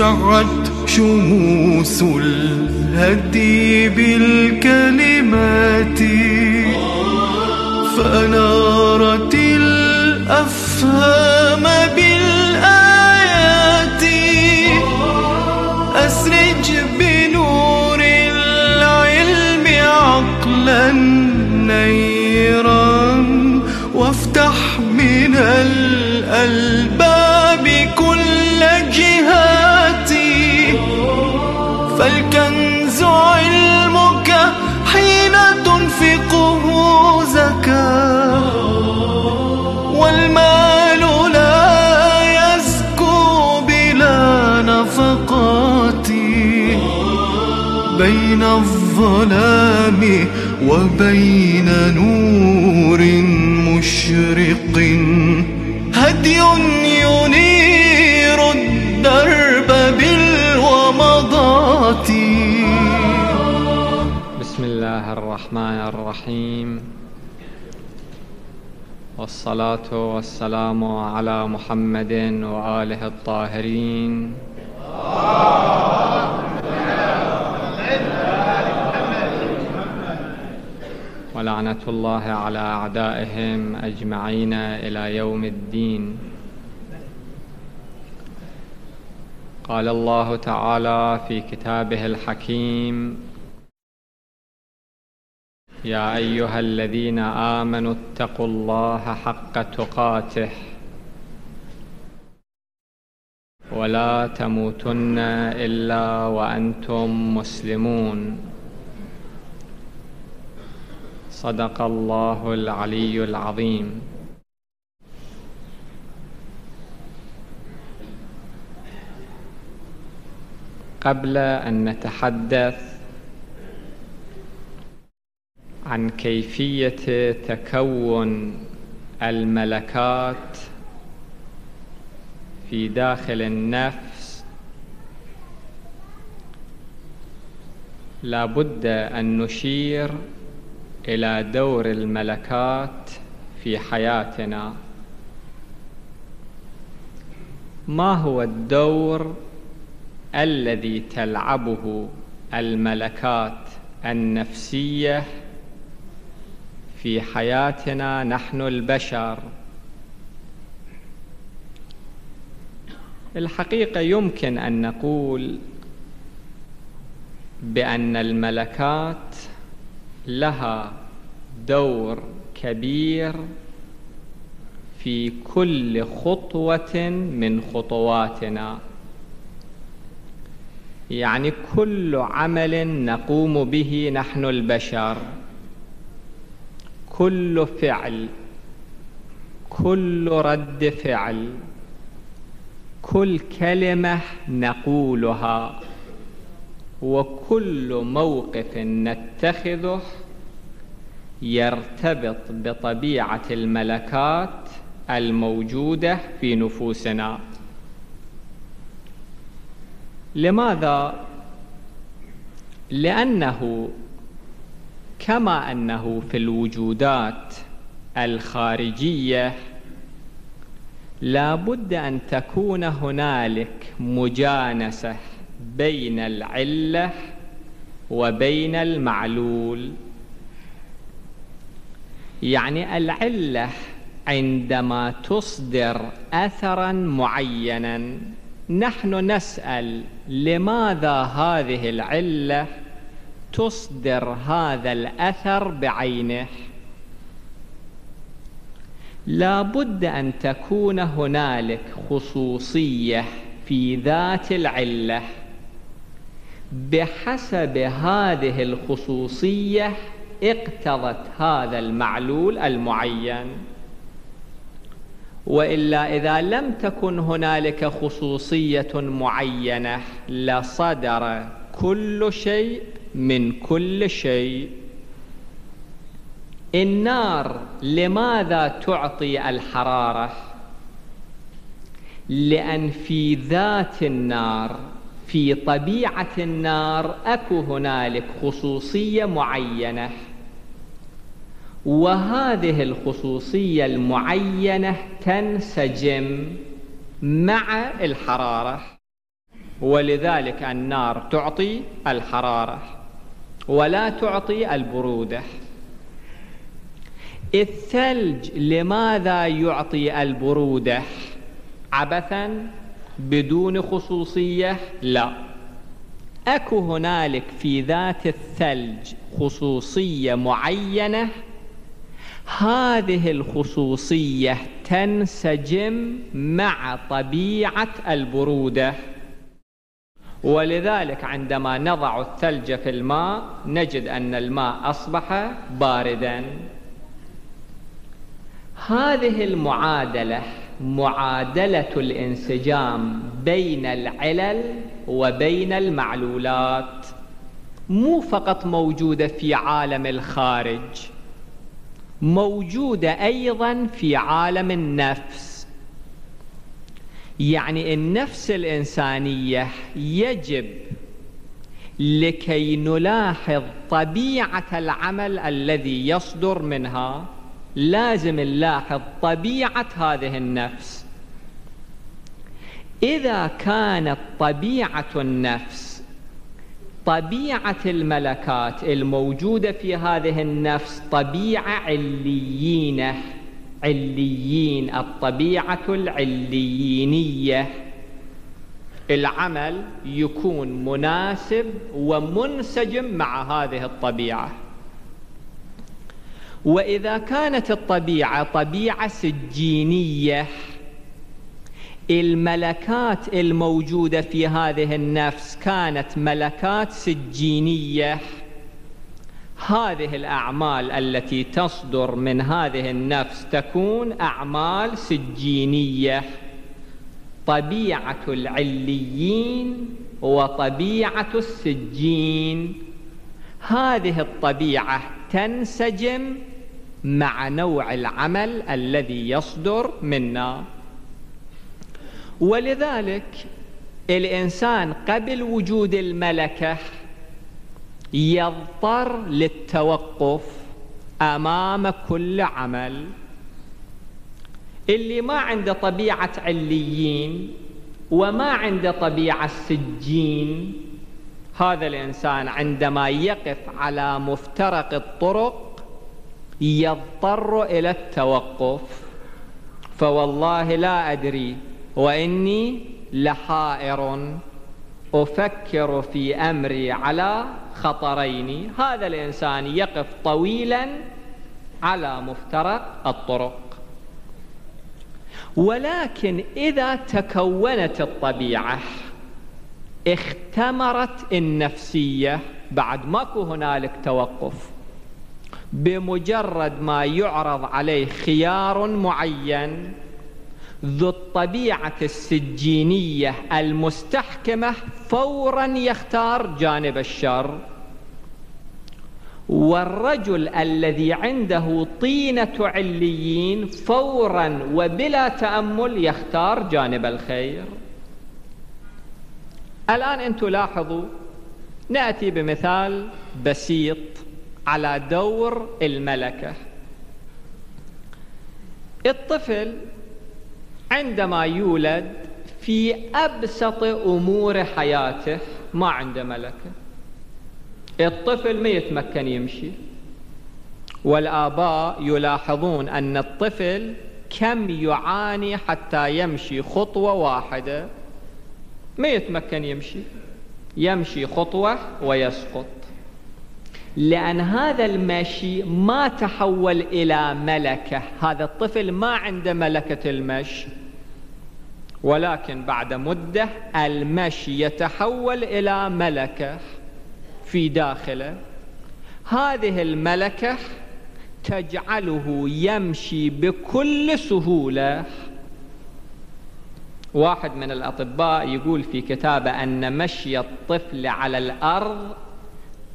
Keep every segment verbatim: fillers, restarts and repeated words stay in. شرت شموس الهدي بالكلمات، فأنارت الأفهام بالآيات. أسرج بنور العلم عقلا نيرا، وافتح من الألباب كل جهاتي. فالكنز علمك حين تنفقه زكاة، والمال لا يزكو بلا نفقاتي. بين الظلام وبين نور مشرق، هدي ينير الدرب بالومضات. بسم الله الرحمن الرحيم، والصلاة والسلام على محمد وآله الطاهرين. ولعنة الله على أعدائهم أجمعين إلى يوم الدين. قال الله تعالى في كتابه الحكيم: يا أيها الذين آمنوا اتقوا الله حق تقاته ولا تموتن إلا وأنتم مسلمون. صدق الله العلي العظيم. قبل أن نتحدث عن كيفية تكون الملكات في داخل النفس، لا بد أن نشير إلى دور الملكات في حياتنا. ما هو الدور الذي تلعبه الملكات النفسية في حياتنا نحن البشر؟ الحقيقة يمكن أن نقول بأن الملكات لها دور كبير في كل خطوة من خطواتنا. يعني كل عمل نقوم به نحن البشر، كل فعل، كل رد فعل، كل كلمة نقولها، وكل موقف نتخذه يرتبط بطبيعة الملكات الموجودة في نفوسنا. لماذا؟ لأنه كما أنه في الوجودات الخارجية لا بد أن تكون هنالك مجانسة بين العلة وبين المعلول. يعني العلة عندما تصدر أثرا معينا نحن نسأل: لماذا هذه العلة تصدر هذا الأثر بعينه؟ لا بد أن تكون هنالك خصوصية في ذات العلة. بحسب هذه الخصوصية اقتضت هذا المعلول المعين، وإلا إذا لم تكن هنالك خصوصية معينة لصدر كل شيء من كل شيء. النار لماذا تعطي الحرارة؟ لأن في ذات النار، في طبيعة النار، أكو هنالك خصوصية معينة، وهذه الخصوصية المعينة تنسجم مع الحرارة. ولذلك النار تعطي الحرارة ولا تعطي البرودة. الثلج لماذا يعطي البرودة؟ عبثا بدون خصوصية؟ لا، أكو هنالك في ذات الثلج خصوصية معينة، هذه الخصوصية تنسجم مع طبيعة البرودة، ولذلك عندما نضع الثلج في الماء نجد أن الماء أصبح بارداً. هذه المعادلة معادلة الانسجام بين العلل وبين المعلولات، مو فقط موجودة في عالم الخارج، موجودة أيضاً في عالم النفس. يعني النفس الإنسانية يجب لكي نلاحظ طبيعة العمل الذي يصدر منها لازم نلاحظ طبيعة هذه النفس. إذا كانت طبيعة النفس طبيعة الملكات الموجودة في هذه النفس طبيعة عليينة، عليين، الطبيعة العليينية، العمل يكون مناسب ومنسجم مع هذه الطبيعة. وإذا كانت الطبيعة طبيعة سجينية، الملكات الموجودة في هذه النفس كانت ملكات سجينية، هذه الأعمال التي تصدر من هذه النفس تكون أعمال سجينية، طبيعة العليين وطبيعة السجين، هذه الطبيعة تنسجم مع نوع العمل الذي يصدر منا. ولذلك الإنسان قبل وجود الملكة يضطر للتوقف أمام كل عمل. اللي ما عنده طبيعة عليين وما عنده طبيعة سجين، هذا الإنسان عندما يقف على مفترق الطرق يضطر إلى التوقف. فوالله لا أدري وإني لحائر أفكر في أمري على خطرين، هذا الإنسان يقف طويلا على مفترق الطرق. ولكن إذا تكونت الطبيعة اختمرت النفسية، بعد ماكو هنالك توقف، بمجرد ما يعرض عليه خيار معين ذو الطبيعة السجينية المستحكمة فوراً يختار جانب الشر، والرجل الذي عنده طينة عليين فوراً وبلا تأمل يختار جانب الخير. الآن أنتم لاحظوا، نأتي بمثال بسيط على دور الملكة. الطفل عندما يولد في أبسط أمور حياته ما عنده ملكة، الطفل ما يتمكن يمشي، والآباء يلاحظون أن الطفل كم يعاني حتى يمشي خطوة واحدة، ما يتمكن يمشي، يمشي خطوة ويسقط، لأن هذا المشي ما تحول إلى ملكة، هذا الطفل ما عنده ملكة المشي. ولكن بعد مدة المشي يتحول إلى ملكة في داخله، هذه الملكة تجعله يمشي بكل سهولة. واحد من الأطباء يقول في كتابه أن مشي الطفل على الأرض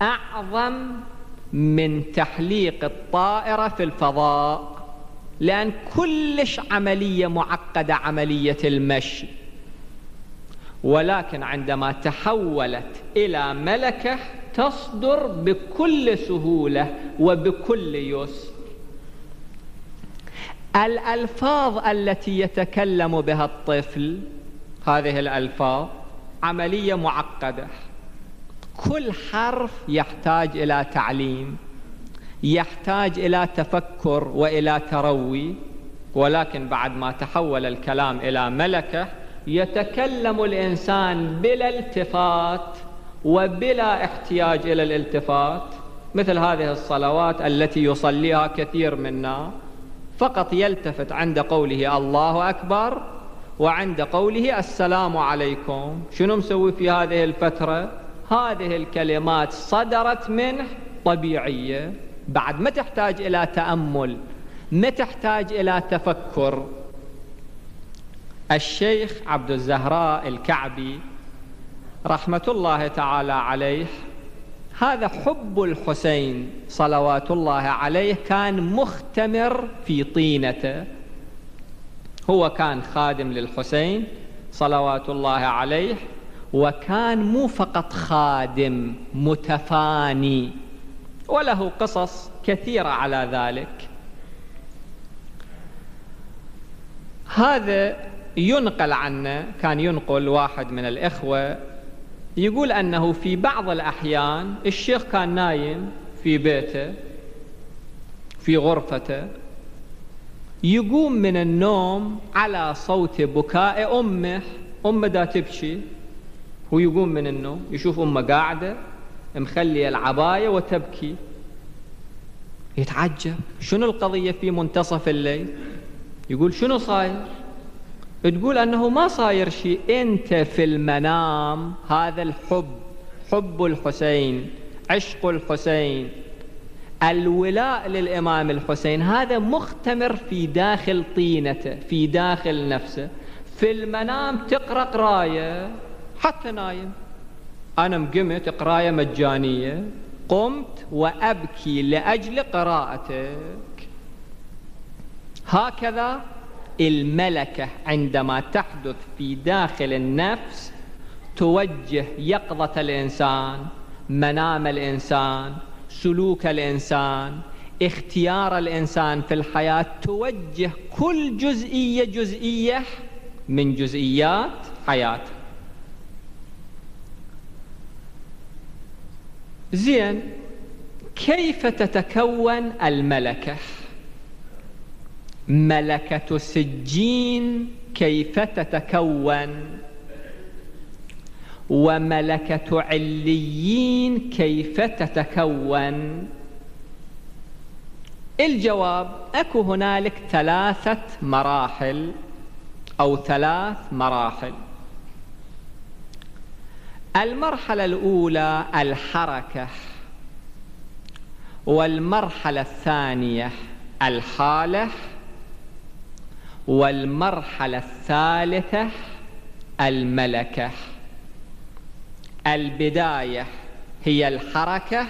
أعظم من تحليق الطائرة في الفضاء، لأن كلش عملية معقدة عملية المشي. ولكن عندما تحولت إلى ملكة تصدر بكل سهولة وبكل يسر. الألفاظ التي يتكلم بها الطفل، هذه الألفاظ عملية معقدة، كل حرف يحتاج إلى تعليم، يحتاج إلى تفكر وإلى تروي. ولكن بعد ما تحول الكلام إلى ملكة يتكلم الإنسان بلا التفات وبلا احتياج إلى الالتفات، مثل هذه الصلوات التي يصليها كثير منا، فقط يلتفت عند قوله الله أكبر وعند قوله السلام عليكم. شنو مسوي في هذه الفترة؟ هذه الكلمات صدرت منه طبيعية، بعد ما تحتاج إلى تأمل، ما تحتاج إلى تفكر. الشيخ عبد الزهراء الكعبي رحمة الله تعالى عليه، هذا حب الحسين صلوات الله عليه كان مختمر في طينته. هو كان خادم للحسين صلوات الله عليه، وكان مو فقط خادم، متفاني، وله قصص كثيرة على ذلك. هذا ينقل عنه، كان ينقل واحد من الإخوة يقول أنه في بعض الأحيان الشيخ كان نايم في بيته في غرفته، يقوم من النوم على صوت بكاء أمه، أمه دا تبكي، هو يقوم من النوم يشوف أمه قاعدة مخلية العباية وتبكي، يتعجب شنو القضية في منتصف الليل. يقول شنو صاير؟ تقول أنه ما صاير شيء، أنت في المنام. هذا الحب، حب الحسين، عشق الحسين، الولاء للإمام الحسين، هذا مختمر في داخل طينته، في داخل نفسه. في المنام تقرأ قراية حتى نايم، أنا مقمت قراية مجانية، قمت وأبكي لأجل قراءتك. هكذا الملكة عندما تحدث في داخل النفس توجه يقظة الإنسان، منام الإنسان، سلوك الإنسان، اختيار الإنسان في الحياة، توجه كل جزئية جزئية من جزئيات حياته. زين، كيف تتكون الملكة؟ ملكة سجين كيف تتكون؟ وملكة عليين كيف تتكون؟ الجواب أكو هنالك ثلاثة مراحل أو ثلاث مراحل. المرحلة الأولى الحركة، والمرحلة الثانية الحالة، والمرحلة الثالثة الملكة. البداية هي الحركة،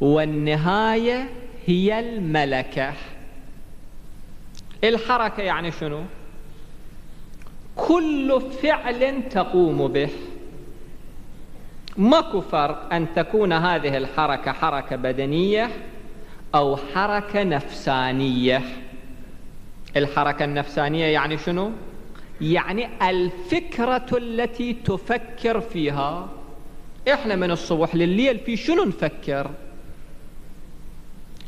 والنهاية هي الملكة. الحركة يعني شنو؟ كل فعل تقوم به، ماكو فرق أن تكون هذه الحركة حركة بدنية أو حركة نفسانية. الحركة النفسانية يعني شنو؟ يعني الفكرة التي تفكر فيها. إحنا من الصبح للليل في شنو نفكر؟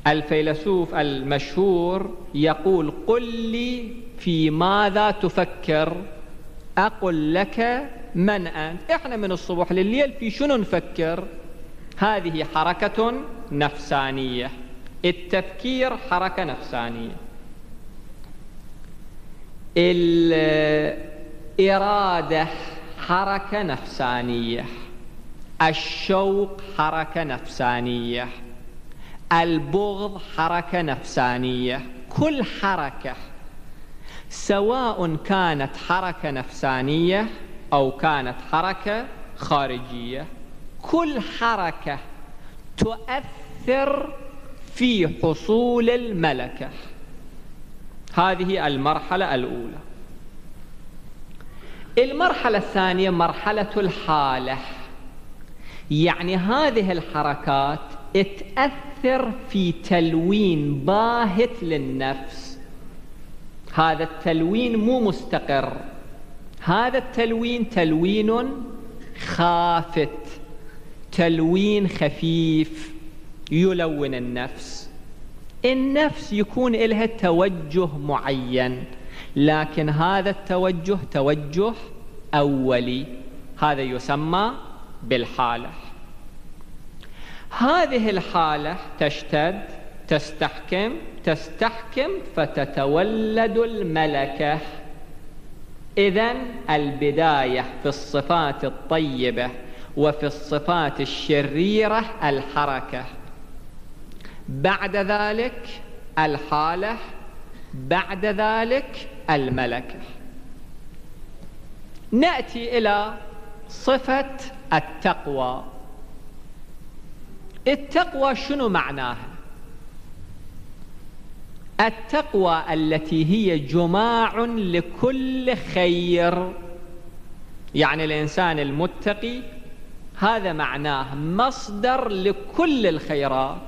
الفيلسوف المشهور يقول قل لي في ماذا تفكر أقول لك من أنت. إحنا من الصبح للليل في شنو نفكر؟ هذه حركة نفسانية، التفكير حركة نفسانية. الإرادة حركة نفسانية، الشوق حركة نفسانية، البغض حركة نفسانية. كل حركة سواء كانت حركة نفسانية أو كانت حركة خارجية، كل حركة تؤثر في حصول الملكة. هذه المرحلة الأولى. المرحلة الثانية مرحلة الحالة، يعني هذه الحركات تأثر في تلوين باهت للنفس. هذا التلوين مو مستقر، هذا التلوين تلوين خافت، تلوين خفيف يلون النفس. النفس يكون لها توجه معين، لكن هذا التوجه توجه أولي، هذا يسمى بالحالة. هذه الحالة تشتد، تستحكم تستحكم فتتولد الملكة. إذن البداية في الصفات الطيبة وفي الصفات الشريرة الحركة، بعد ذلك الحالة، بعد ذلك الملكة. نأتي إلى صفة التقوى. التقوى شنو معناها؟ التقوى التي هي جماع لكل خير، يعني الإنسان المتقي هذا معناه مصدر لكل الخيرات.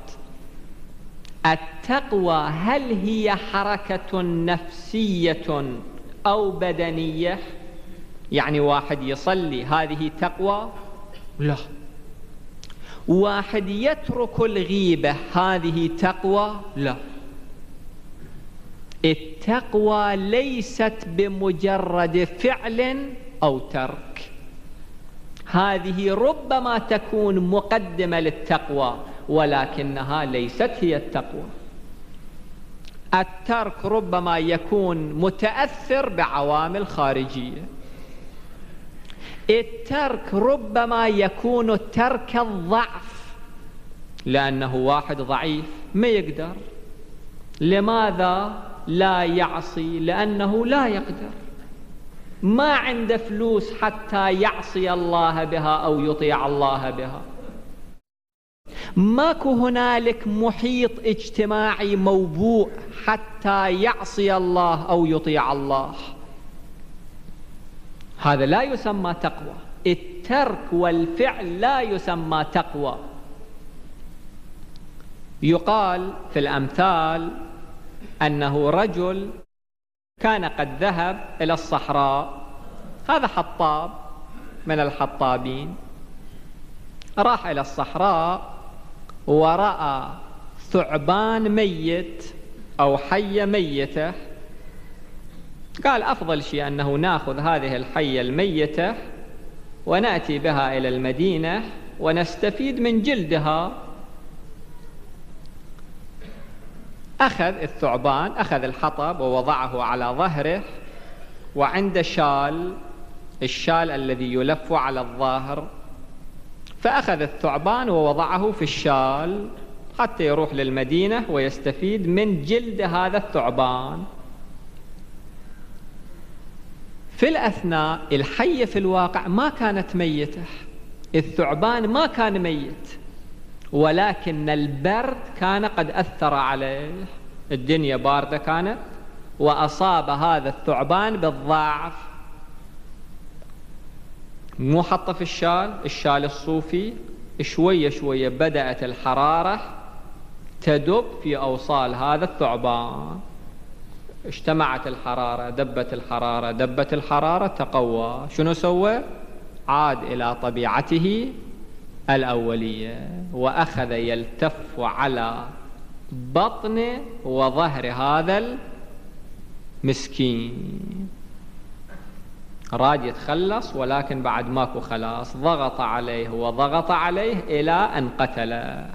التقوى هل هي حركة نفسية أو بدنية؟ يعني واحد يصلي هذه تقوى؟ لا. واحد يترك الغيبة هذه تقوى؟ لا. التقوى ليست بمجرد فعل أو ترك، هذه ربما تكون مقدمة للتقوى ولكنها ليست هي التقوى. الترك ربما يكون متأثر بعوامل خارجية، الترك ربما يكون ترك الضعف، لأنه واحد ضعيف ما يقدر. لماذا لا يعصي؟ لأنه لا يقدر، ما عنده فلوس حتى يعصي الله بها أو يطيع الله بها. ماكو هنالك محيط اجتماعي موبوء حتى يعصي الله أو يطيع الله، هذا لا يسمى تقوى. الترك والفعل لا يسمى تقوى. يقال في الأمثال أنه رجل كان قد ذهب إلى الصحراء، هذا حطاب من الحطابين، راح إلى الصحراء ورأى ثعبان ميت أو حية ميتة، قال أفضل شيء أنه نأخذ هذه الحية الميتة ونأتي بها إلى المدينة ونستفيد من جلدها. أخذ الثعبان، أخذ الحطب ووضعه على ظهره، وعنده شال، الشال الذي يلف على الظهر، فأخذ الثعبان ووضعه في الشال حتى يروح للمدينة ويستفيد من جلد هذا الثعبان. في الأثناء الحية في الواقع ما كانت ميتة، الثعبان ما كان ميت، ولكن البرد كان قد أثر عليه، الدنيا باردة كانت، وأصاب هذا الثعبان بالضعف. مو حطه في الشال، الشال الصوفي، شوية شوية بدأت الحرارة تدب في أوصال هذا الثعبان، اجتمعت الحرارة، دبت الحرارة، دبت الحرارة، تقوى. شنو سوى؟ عاد إلى طبيعته الأولية وأخذ يلتف على بطن وظهر هذا المسكين، راد يتخلص ولكن بعد ماكو خلاص، ضغط عليه وضغط عليه إلى أن قتله.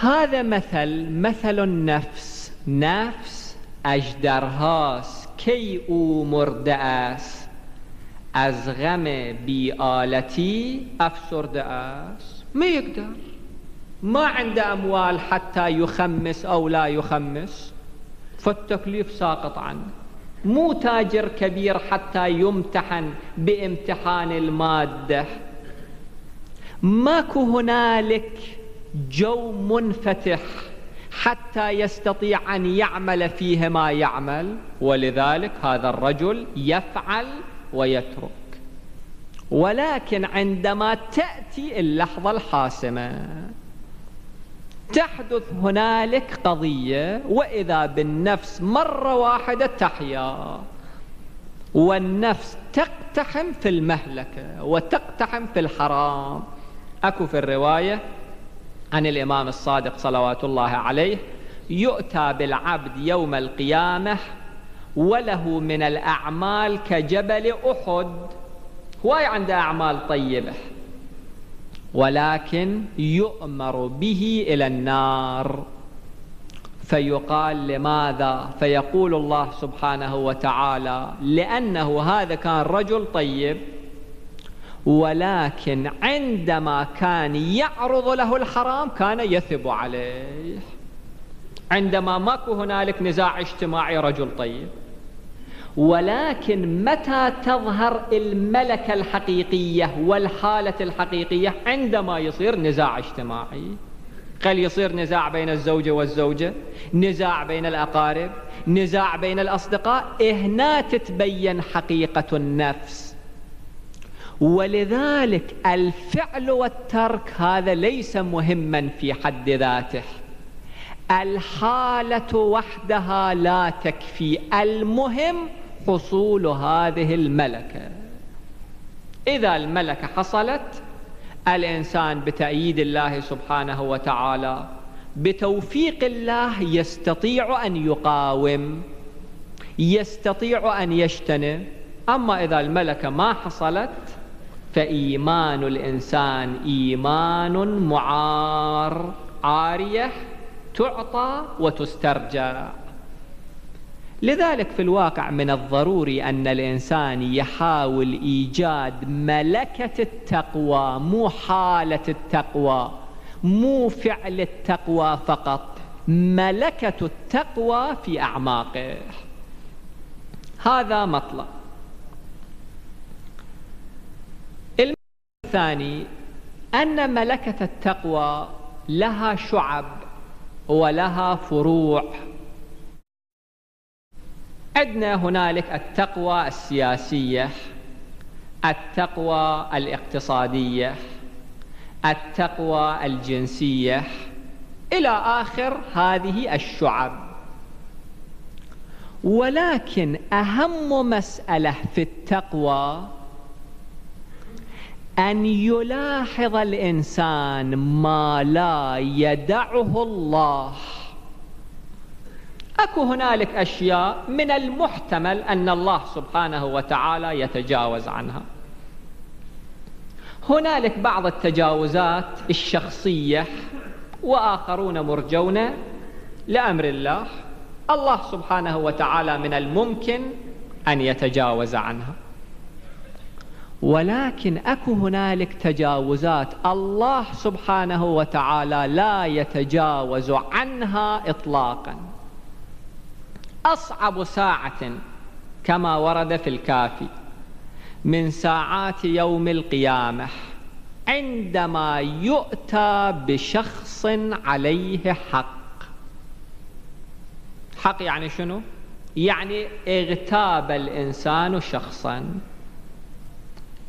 هذا مثل مثل النفس، نفس أجدرهاس كي أمور دأس، از غم بی‌آلتی افسرده است، ما يقدر، ما عنده اموال حتى يخمس او لا يخمس، فالتكليف ساقط عنه. مو تاجر كبير حتى يمتحن بامتحان المادة، ماكو هنالك جو منفتح حتى يستطيع ان يعمل فيه ما يعمل، ولذلك هذا الرجل يفعل ويترك. ولكن عندما تأتي اللحظة الحاسمة تحدث هنالك قضية، وإذا بالنفس مرة واحدة تحيا، والنفس تقتحم في المهلكة وتقتحم في الحرام. أكو في الرواية عن الإمام الصادق صلوات الله عليه: يؤتى بالعبد يوم القيامة وله من الأعمال كجبل أحد، هواي عنده أعمال طيبة، ولكن يؤمر به إلى النار فيقال: لماذا؟ فيقول الله سبحانه وتعالى: لأنه هذا كان رجل طيب، ولكن عندما كان يعرض له الحرام كان يثب عليه. عندما ماكو هنالك نزاع اجتماعي رجل طيب، ولكن متى تظهر الملكة الحقيقية والحالة الحقيقية؟ عندما يصير نزاع اجتماعي، قال يصير نزاع بين الزوجة والزوجة، نزاع بين الأقارب، نزاع بين الأصدقاء، هنا تتبين حقيقة النفس. ولذلك الفعل والترك هذا ليس مهما في حد ذاته، الحالة وحدها لا تكفي، المهم حصول هذه الملكة. إذا الملكة حصلت، الإنسان بتأييد الله سبحانه وتعالى بتوفيق الله يستطيع أن يقاوم، يستطيع أن يجتنب. أما إذا الملكة ما حصلت فإيمان الإنسان إيمان معار، عارية تعطى وتسترجع. لذلك في الواقع من الضروري أن الإنسان يحاول إيجاد ملكة التقوى، مو حالة التقوى، مو فعل التقوى فقط، ملكة التقوى في أعماقه. هذا مطلب. المثال الثاني أن ملكة التقوى لها شعب ولها فروع. عندنا هنالك التقوى السياسية، التقوى الاقتصادية، التقوى الجنسية، إلى آخر هذه الشعب. ولكن أهم مسألة في التقوى أن يلاحظ الإنسان ما لا يدعه الله. أكو هنالك أشياء من المحتمل أن الله سبحانه وتعالى يتجاوز عنها، هنالك بعض التجاوزات الشخصية، وآخرون مرجون لأمر الله، الله سبحانه وتعالى من الممكن أن يتجاوز عنها. ولكن أكو هنالك تجاوزات الله سبحانه وتعالى لا يتجاوز عنها إطلاقا. أصعب ساعة كما ورد في الكافي من ساعات يوم القيامة عندما يؤتى بشخص عليه حق. حق يعني شنو؟ يعني اغتاب الإنسان شخصا،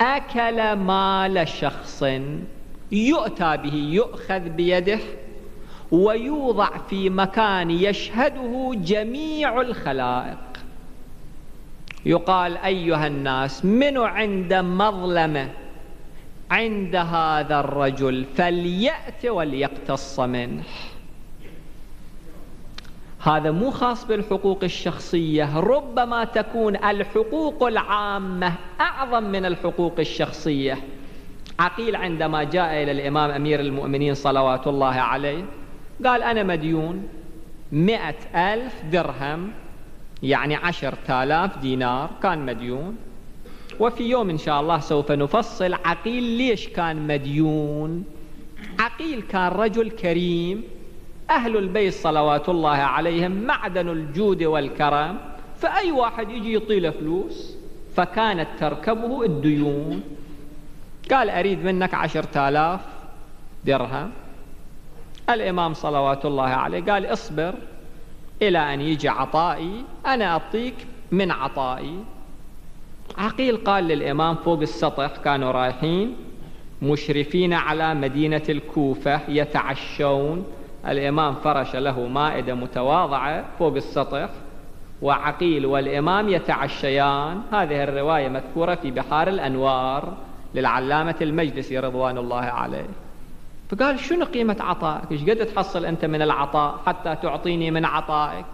أكل مال شخص، يؤتى به، يؤخذ بيده ويوضع في مكان يشهده جميع الخلائق، يقال: أيها الناس، من عند مظلمة عند هذا الرجل فليأت وليقتص منه. هذا مو خاص بالحقوق الشخصية، ربما تكون الحقوق العامة أعظم من الحقوق الشخصية. عقيل عندما جاء إلى الإمام أمير المؤمنين صلوات الله عليه قال: أنا مديون مئة ألف درهم، يعني عشرة آلاف دينار كان مديون، وفي يوم إن شاء الله سوف نفصل عقيل ليش كان مديون. عقيل كان رجل كريم، أهل البيت صلوات الله عليهم معدن الجود والكرم، فأي واحد يجي يطيله فلوس، فكانت تركبه الديون. قال: أريد منك عشرة آلاف درهم. الإمام صلوات الله عليه قال: اصبر إلى أن يجي عطائي، أنا أعطيك من عطائي. عقيل قال للإمام فوق السطح، كانوا رايحين مشرفين على مدينة الكوفة يتعشون، الإمام فرش له مائدة متواضعة فوق السطح، وعقيل والإمام يتعشيان. هذه الرواية مذكورة في بحار الأنوار للعلامة المجلسي رضوان الله عليه. فقال شنو قيمة عطائك؟ ايش قد تحصل أنت من العطاء حتى تعطيني من عطائك؟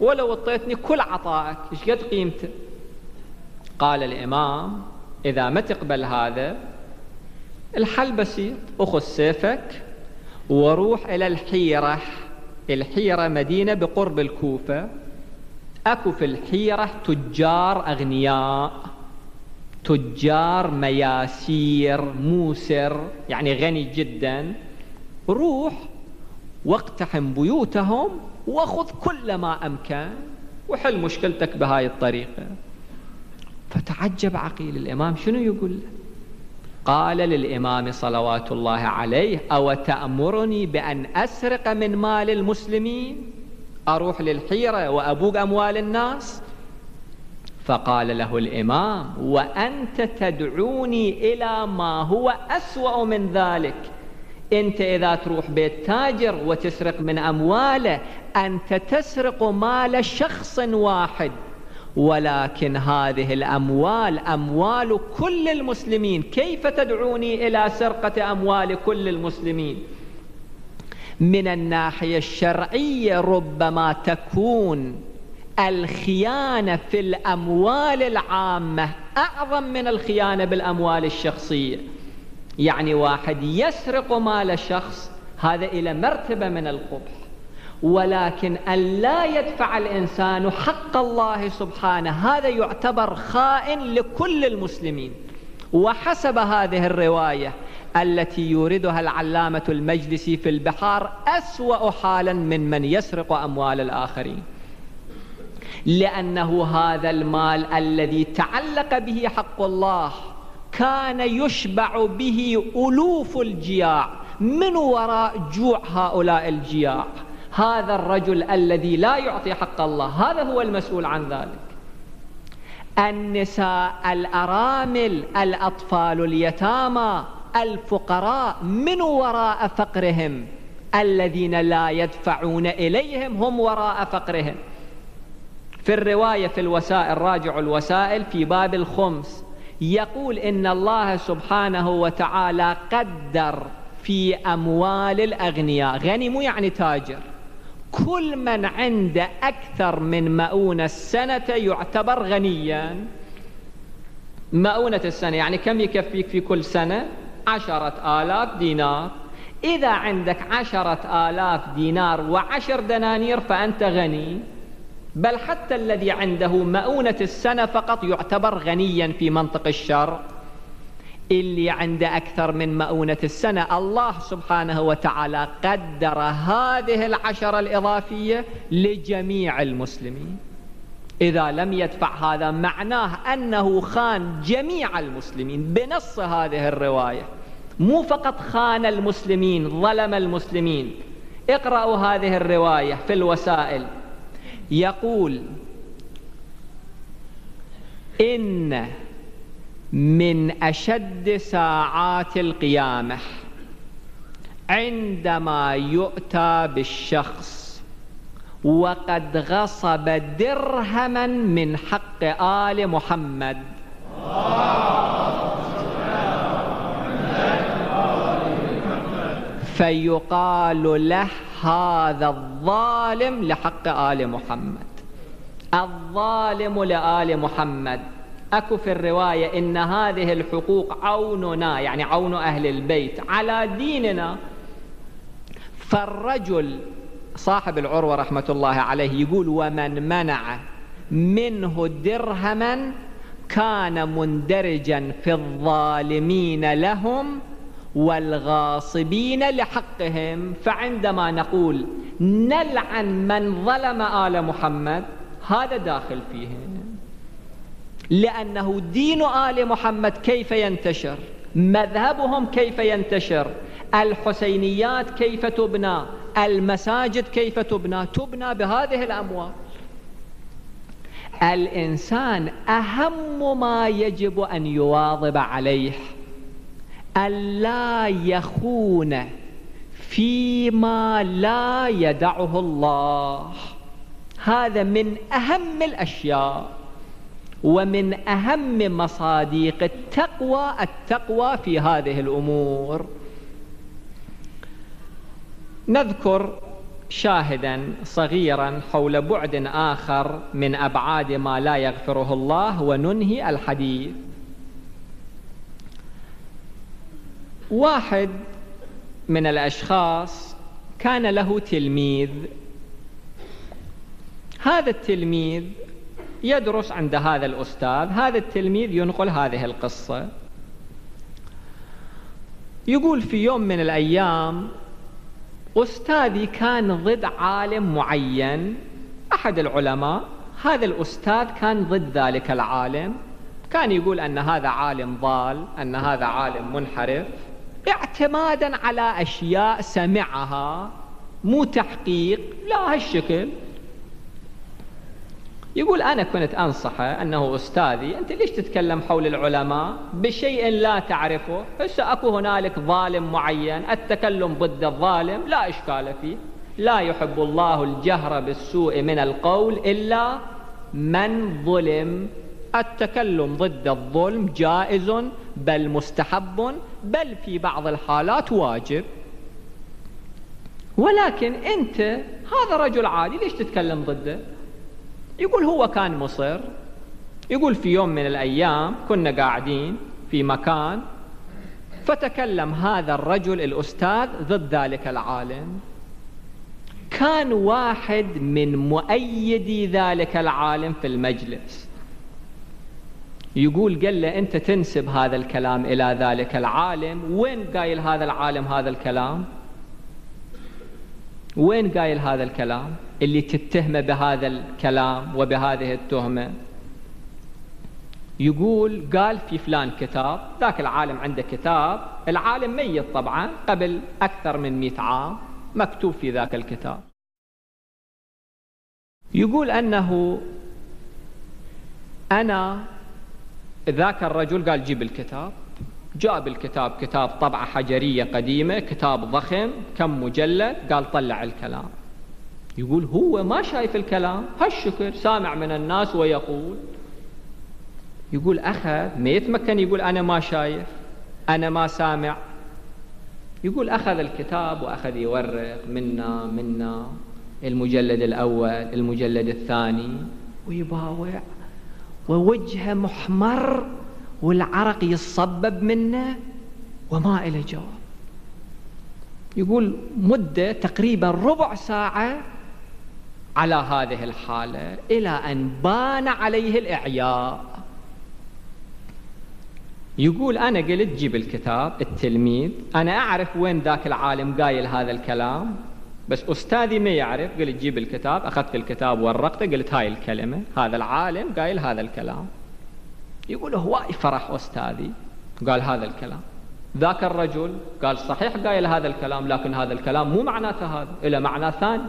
ولو اعطيتني كل عطائك ايش قد قيمته؟ قال الإمام إذا ما تقبل هذا الحل بسيط، أخذ سيفك وروح إلى الحيرة. الحيرة مدينة بقرب الكوفة، أكو في الحيرة تجار أغنياء، تجار مياسير موسر يعني غني جدا، روح واقتحم بيوتهم واخذ كل ما أمكن وحل مشكلتك بهاي الطريقة. فتعجب عقيل الإمام شنو يقول له؟ قال للإمام صلوات الله عليه أو تأمرني بأن أسرق من مال المسلمين؟ أروح للحيرة وأبوق أموال الناس؟ فقال له الإمام وأنت تدعوني إلى ما هو أسوأ من ذلك. أنت إذا تروح بيت تاجر وتسرق من أمواله أنت تسرق مال شخص واحد، ولكن هذه الأموال أموال كل المسلمين، كيف تدعوني إلى سرقة أموال كل المسلمين؟ من الناحية الشرعية ربما تكون الخيانة في الأموال العامة أعظم من الخيانة بالأموال الشخصية. يعني واحد يسرق مال شخص هذا إلى مرتبة من القبح، ولكن أن لا يدفع الإنسان حق الله سبحانه هذا يعتبر خائن لكل المسلمين. وحسب هذه الرواية التي يوردها العلامة المجلسي في البحار أسوأ حالا من من يسرق أموال الآخرين، لأنه هذا المال الذي تعلق به حق الله كان يشبع به ألوف الجياع من وراء جوع هؤلاء الجياع. هذا الرجل الذي لا يعطي حق الله هذا هو المسؤول عن ذلك. النساء، الأرامل، الأطفال اليتامى، الفقراء من وراء فقرهم، الذين لا يدفعون إليهم هم وراء فقرهم. في الرواية في الوسائل، راجع الوسائل في باب الخمس، يقول إن الله سبحانه وتعالى قدر في أموال الأغنياء، غني مو يعني تاجر، كل من عنده أكثر من مؤونة السنة يعتبر غنيا. مؤونة السنة يعني كم يكفيك في كل سنة؟ عشرة آلاف دينار. إذا عندك عشرة آلاف دينار وعشر دنانير فأنت غني، بل حتى الذي عنده مؤونة السنة فقط يعتبر غنيا في منطق الشرع. اللي عنده أكثر من مؤونة السنة الله سبحانه وتعالى قدر هذه العشرة الإضافية لجميع المسلمين. إذا لم يدفع هذا معناه أنه خان جميع المسلمين بنص هذه الرواية، مو فقط خان المسلمين، ظلم المسلمين. اقرأوا هذه الرواية في الوسائل، يقول إن من أشد ساعات القيامة عندما يؤتى بالشخص وقد غصب درهما من حق آل محمد. فيقال له هذا الظالم لحق آل محمد، الظالم لآل محمد. أكو في الرواية إن هذه الحقوق عوننا، يعني عون أهل البيت على ديننا. فالرجل صاحب العروة رحمة الله عليه يقول ومن منع منه درهما كان مندرجا في الظالمين لهم والغاصبين لحقهم. فعندما نقول نلعن من ظلم آل محمد هذا داخل فيهم، لأنه دين آل محمد كيف ينتشر، مذهبهم كيف ينتشر، الحسينيات كيف تبنى، المساجد كيف تبنى، تبنى بهذه الأموال. الإنسان أهم ما يجب أن يواظب عليه ألا يخون فيما لا يدعه الله. هذا من أهم الأشياء ومن أهم مصادق التقوى التقوى في هذه الأمور. نذكر شاهدا صغيرا حول بعد آخر من أبعاد ما لا يغفره الله وننهي الحديث. واحد من الأشخاص كان له تلميذ، هذا التلميذ يدرس عند هذا الأستاذ، هذا التلميذ ينقل هذه القصة، يقول في يوم من الأيام أستاذي كان ضد عالم معين أحد العلماء، هذا الأستاذ كان ضد ذلك العالم، كان يقول أن هذا عالم ضال، أن هذا عالم منحرف، اعتمادا على أشياء سمعها، مو تحقيق، لا هالشكل. يقول أنا كنت أنصحه أنه أستاذي أنت ليش تتكلم حول العلماء بشيء لا تعرفه، هسه أكو هنالك ظالم معين، التكلم ضد الظالم لا إشكال فيه، لا يحب الله الجهر بالسوء من القول إلا من ظلم، التكلم ضد الظلم جائز بل مستحب بل في بعض الحالات واجب، ولكن أنت هذا رجل عادي ليش تتكلم ضده؟ يقول هو كان مصر، يقول في يوم من الأيام كنا قاعدين في مكان فتكلم هذا الرجل الأستاذ ضد ذلك العالم، كان واحد من مؤيدي ذلك العالم في المجلس، يقول قال له أنت تنسب هذا الكلام إلى ذلك العالم، وين قايل هذا العالم هذا الكلام؟ وين قايل هذا الكلام؟ اللي تتهمه بهذا الكلام وبهذه التهمة. يقول قال في فلان كتاب، ذاك العالم عنده كتاب، العالم ميت طبعا قبل أكثر من مئة عام، مكتوب في ذاك الكتاب، يقول أنه أنا ذاك الرجل قال جيب الكتاب، جاب الكتاب، كتاب طبعة حجرية قديمة، كتاب ضخم كم مجلد، قال طلع الكلام، يقول هو ما شايف الكلام هالشكر، سامع من الناس ويقول، يقول أخذ ما يتمكن، يقول أنا ما شايف أنا ما سامع، يقول أخذ الكتاب وأخذ يورق منا منا المجلد الأول المجلد الثاني ويباوع، ووجهه محمر والعرق يتصبب منه وما إلى جواب. يقول مدة تقريبا ربع ساعة على هذه الحالة إلى أن بان عليه الإعياء. يقول أنا قلت جيب الكتاب، التلميذ أنا أعرف وين ذاك العالم قايل هذا الكلام بس أستاذي ما يعرف، قلت جيب الكتاب، أخذت الكتاب ورقته، قلت هاي الكلمة هذا العالم قايل هذا الكلام. يقول هواي فرح أستاذي قال هذا الكلام، ذاك الرجل قال صحيح قايل هذا الكلام لكن هذا الكلام مو معناته هذا إلى معنى ثاني،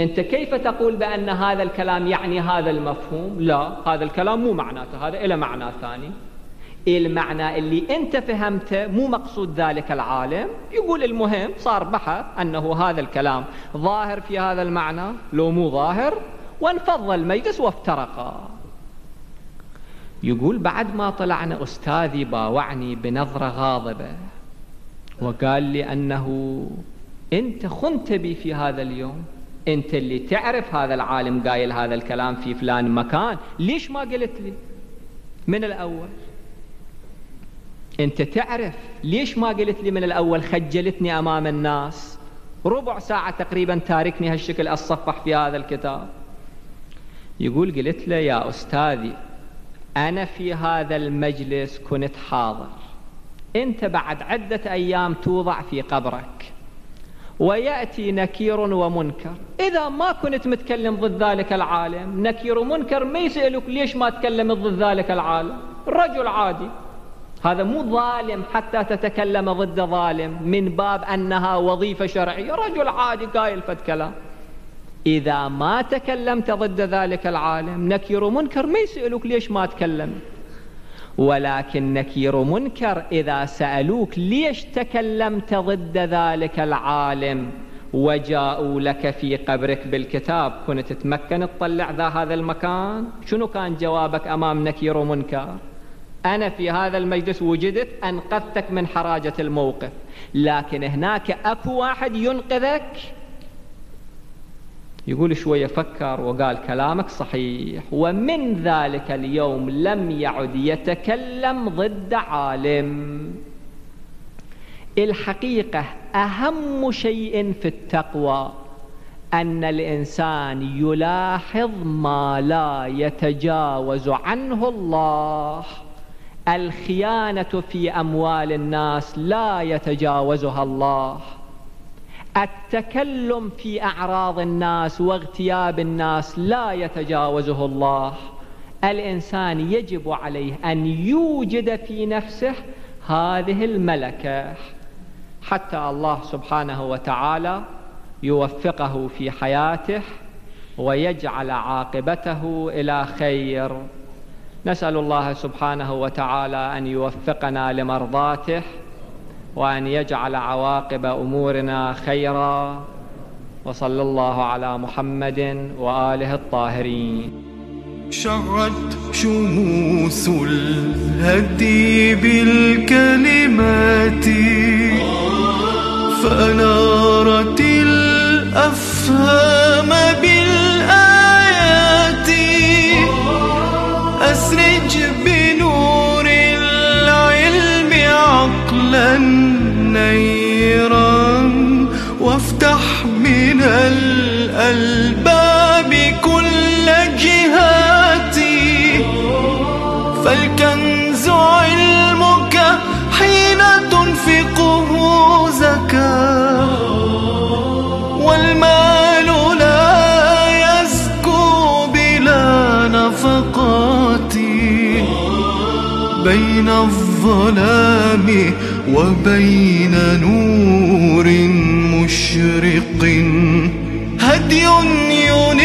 أنت كيف تقول بأن هذا الكلام يعني هذا المفهوم؟ لا هذا الكلام مو معناته هذا إلى معنى ثاني، المعنى اللي أنت فهمته مو مقصود ذلك العالم. يقول المهم صار بحث أنه هذا الكلام ظاهر في هذا المعنى لو مو ظاهر، وانفض المجلس وافترقا. يقول بعد ما طلعنا أستاذي باوعني بنظرة غاضبة وقال لي أنه أنت خنت بي في هذا اليوم، أنت اللي تعرف هذا العالم قايل هذا الكلام في فلان مكان ليش ما قلت لي من الأول، أنت تعرف ليش ما قلت لي من الأول، خجلتني أمام الناس، ربع ساعة تقريبا تاركني هالشكل أصفح في هذا الكتاب. يقول قلت له يا أستاذي أنا في هذا المجلس كنت حاضر، أنت بعد عدة أيام توضع في قبرك ويأتي نكير ومنكر، إذا ما كنت متكلم ضد ذلك العالم نكير ومنكر ما يسألك ليش ما تكلمت ضد ذلك العالم، رجل عادي، هذا مو ظالم حتى تتكلم ضد ظالم من باب أنها وظيفة شرعية، رجل عادي قايل فد كلام، إذا ما تكلمت ضد ذلك العالم نكير ومنكر ما يسألوك ليش ما تكلمت، ولكن نكير ومنكر إذا سألوك ليش تكلمت ضد ذلك العالم وجاءوا لك في قبرك بالكتاب، كنت تتمكن تطلع ذا هذا المكان؟ شنو كان جوابك أمام نكير ومنكر؟ أنا في هذا المجلس وجدت أنقذتك من حراجة الموقف، لكن هناك أكو واحد ينقذك. يقول شوية فكر وقال كلامك صحيح. ومن ذلك اليوم لم يعد يتكلم ضد عالم. الحقيقة أهم شيء في التقوى أن الإنسان يلاحظ ما لا يتجاوز عنه الله. الخيانة في أموال الناس لا يتجاوزها الله، التكلم في أعراض الناس واغتياب الناس لا يتجاوزه الله. الإنسان يجب عليه أن يوجد في نفسه هذه الملكة حتى الله سبحانه وتعالى يوفقه في حياته ويجعل عاقبته إلى خير. نسأل الله سبحانه وتعالى أن يوفقنا لمرضاته وأن يجعل عواقب أمورنا خيرا، وصلى الله على محمد وآله الطاهرين. شعت شموس الهدي بالكلمات فأنارت الأفهام بالآيات، أسرج بنور العلم عقلا نيرا، وافتح من الألباب كل جهات، فالكنز علمك حين تنفقه زكاة، والمال لا يزكو بلا نفقات، بين الظلام وبين نور مشرق هدي ينادي.